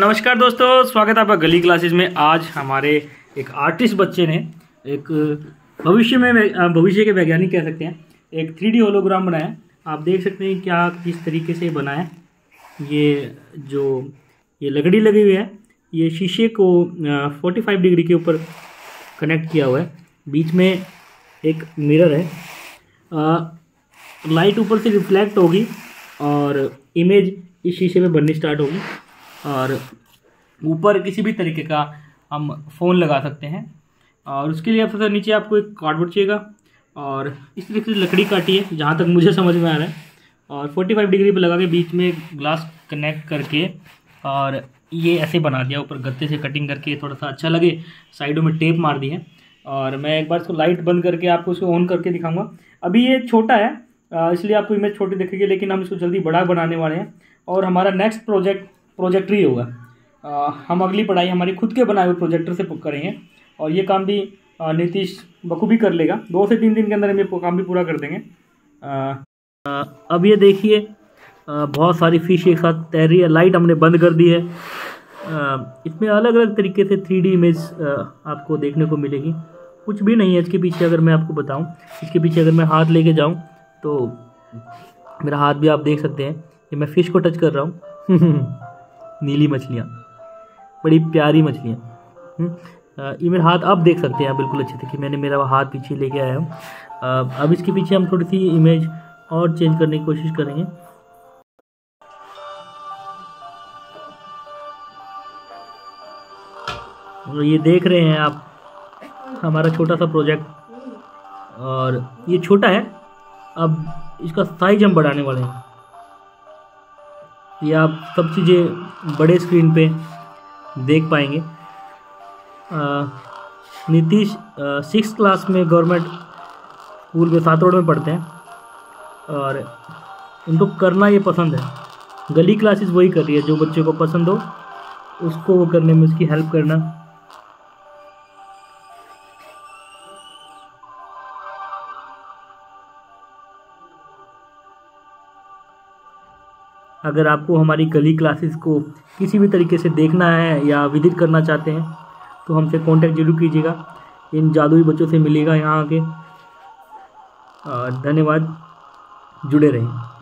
नमस्कार दोस्तों, स्वागत है आपका गली क्लासेस में। आज हमारे एक आर्टिस्ट बच्चे ने एक भविष्य के वैज्ञानिक कह सकते हैं, एक 3D होलोग्राम बनाया। आप देख सकते हैं क्या किस तरीके से बनाया। ये लकड़ी लगी हुई है, ये शीशे को 45 डिग्री के ऊपर कनेक्ट किया हुआ है, बीच में एक मिरर है, लाइट ऊपर से रिफ्लेक्ट होगी और इमेज इस शीशे में बननी स्टार्ट होगी। और ऊपर किसी भी तरीके का हम फ़ोन लगा सकते हैं और उसके लिए सबसे नीचे आपको एक कार्डबोर्ड चाहिएगा और इस तरीके से लकड़ी काटी है जहाँ तक मुझे समझ में आ रहा है, और 45 डिग्री पर लगा के बीच में ग्लास कनेक्ट करके और ये ऐसे बना दिया। ऊपर गत्ते से कटिंग करके थोड़ा सा अच्छा लगे, साइडों में टेप मार दी है। और मैं एक बार इसको लाइट बंद करके आपको इसको ऑन करके दिखाऊंगा। अभी ये छोटा है इसलिए आपको इमेज छोटी दिखेगी, लेकिन हम इसको जल्दी बड़ा बनाने वाले हैं और हमारा नेक्स्ट प्रोजेक्टर ही होगा। हम अगली पढ़ाई हमारी खुद के बनाए हुए प्रोजेक्टर से करेंगे और ये काम भी नीतीश बखूबी कर लेगा। 2 से 3 दिन के अंदर हम ये काम भी पूरा कर देंगे। अब ये देखिए बहुत सारी फिश एक साथ तैर रही है, लाइट हमने बंद कर दी है। इसमें अलग अलग तरीके से 3D इमेज आपको देखने को मिलेगी। कुछ भी नहीं है इसके पीछे। अगर मैं आपको बताऊं, इसके पीछे अगर मैं हाथ लेके जाऊं तो मेरा हाथ भी आप देख सकते हैं कि मैं फ़िश को टच कर रहा हूं। नीली मछलियां, बड़ी प्यारी मछलियां। ये मेरा हाथ आप देख सकते हैं बिल्कुल अच्छे से कि मैंने मेरा हाथ पीछे लेके आया हूँ। अब इसके पीछे हम थोड़ी सी इमेज और चेंज करने की कोशिश करेंगे। ये देख रहे हैं आप हमारा छोटा सा प्रोजेक्ट, और ये छोटा है। अब इसका साइज हम बढ़ाने वाले हैं। ये आप सब चीज़ें बड़े स्क्रीन पे देख पाएंगे। नीतीश 6th क्लास में गवर्नमेंट स्कूल में 7 रोड में पढ़ते हैं और उनको करना ये पसंद है। गली क्लासेस वही कर रही है, जो बच्चे को पसंद हो उसको वो करने में उसकी हेल्प करना। अगर आपको हमारी गली क्लासेस को किसी भी तरीके से देखना है या विजिट करना चाहते हैं तो हमसे कांटेक्ट जरूर कीजिएगा। इन जादुई बच्चों से मिलेगा यहाँ आके। धन्यवाद, जुड़े रहें।